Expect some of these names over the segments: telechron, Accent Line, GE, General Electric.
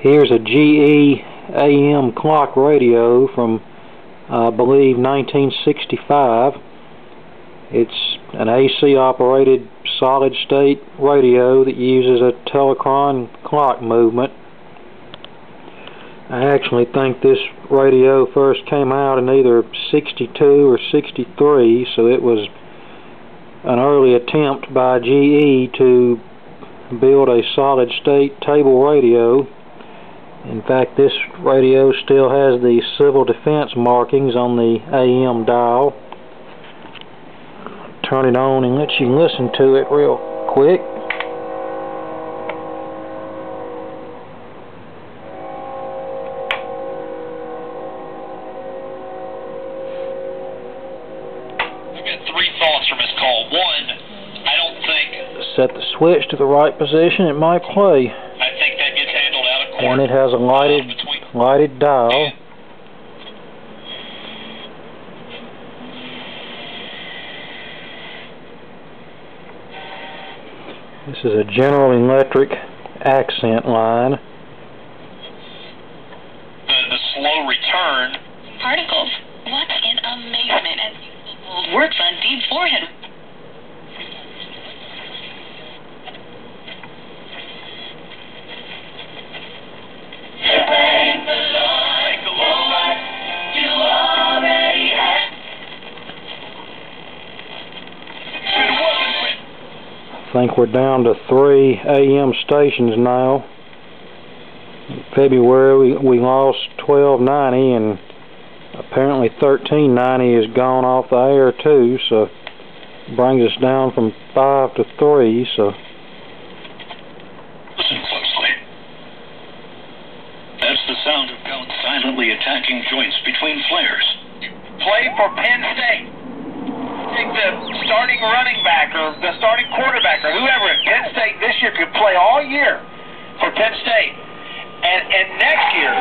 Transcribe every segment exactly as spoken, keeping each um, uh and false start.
Here's a G E A M clock radio from I believe nineteen sixty-five. It's an A C operated solid state radio that uses a telechron clock movement. I actually think this radio first came out in either sixty-two or sixty-three, so it was an early attempt by G E to build a solid state table radio. In fact, this radio still has the civil defense markings on the A M dial. Turn it on and let you listen to it real quick. I've got three thoughts from this call. One, I don't think... Set the switch to the right position, it might play. And it has a lighted, lighted dial. This is a General Electric accent line. The, the slow return. Particles. What an amazement. And works on deep forehead. I think we're down to three A M stations now. In February we, we lost twelve ninety, and apparently thirteen ninety is gone off the air too, so brings us down from five to three. So listen closely. That's the sound of guns silently attacking joints between flares. Play for Penn State. The starting running back or the starting quarterback or whoever at Penn State this year could play all year for Penn State, and and next year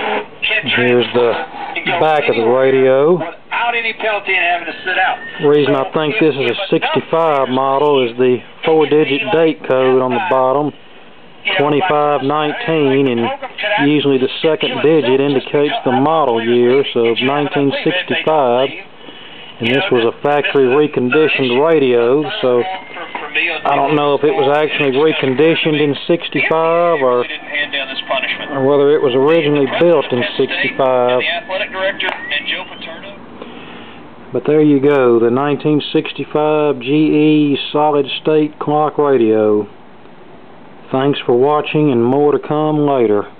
can here's the back of the radio without any penalty and having to sit out. The reason so I think this is a sixty-five model is the four-digit date code on the bottom, twenty-five nineteen, and usually the second digit indicates the model year, so nineteen sixty-five. And this was a factory reconditioned radio, so I don't know if it was actually reconditioned in sixty-five or, or whether it was originally built in sixty-five. But there you go, the nineteen sixty-five G E solid state clock radio. Thanks for watching, and more to come later.